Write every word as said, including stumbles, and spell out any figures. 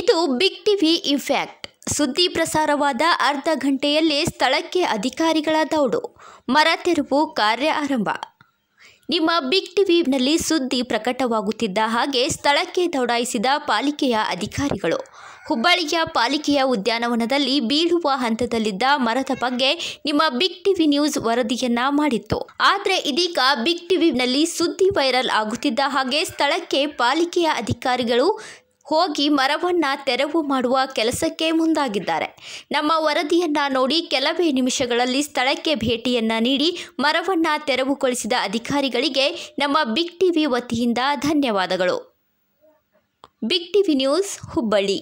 ಇದು big TV effect. ಸುದ್ದಿ ಪ್ರಸಾರವಾದ ಅರ್ಧ ಗಂಟೆಯಲ್ಲೇ ಸ್ಥಳಕ್ಕೆ ಅಧಿಕಾರಿಗಳ ದೌಡು, ಮರ ತೆರವು ಕಾರ್ಯ ಆರಂಭ. ನಿಮ್ಮ ಬಿಗ್ ಟಿವಿನಲ್ಲಿ ಸುದ್ದಿ ಪ್ರಕಟವಾಗುತ್ತಿದ್ದ ಹಾಗೆ ಸ್ಥಳಕ್ಕೆ ದೌಡಾಯಿಸಿದ ಪಾಲಿಕೆಯ ಅಧಿಕಾರಿಗಳು. ಹುಬ್ಬಳ್ಳಿಯ ಪಾಲಿಕೆಯ ಉದ್ಯಾನವನದಲ್ಲಿ ಬೀಳುವ ಹಂತದಲ್ಲಿದ್ದ ಮರದ ಬಗ್ಗೆ ನಿಮ್ಮ ಬಿಗ್ ಟಿವಿ ನ್ಯೂಸ್ ವರದಿಯನ್ನ ಮಾಡಿತ್ತು. ಆದರೆ ಇದೀಗ ಬಿಗ್ ಟಿವಿನಲ್ಲಿ ಸುದ್ದಿ ವೈರಲ್ ಆಗುತ್ತಿದ್ದ ಹಾಗೆ ಸ್ಥಳಕ್ಕೆ ಪಾಲಿಕೆಯ ಅಧಿಕಾರಿಗಳು ಹೋಗಿ ಮರವನ್ನು ತೆರವು ಮಾಡುವ ಕೆಲಸಕ್ಕೆ ಮುಂದಾಗಿದ್ದಾರೆ. ನಮ್ಮ ವರದಿಯನ್ನು ನೋಡಿ ಕೆಲವೇ ನಿಮಿಷಗಳಲ್ಲಿ ಸ್ಥಳಕ್ಕೆ ಭೇಟಿಯನ್ನು ನೀಡಿ ಮರವನ್ನು ತೆರವುಗೊಳಿಸಿದ ಅಧಿಕಾರಿಗಳಿಗೆ ನಮ್ಮ ಬಿಗ್ ಟಿವಿ ವತಿಯಿಂದ ಧನ್ಯವಾದಗಳು. Big TV news Hubballi.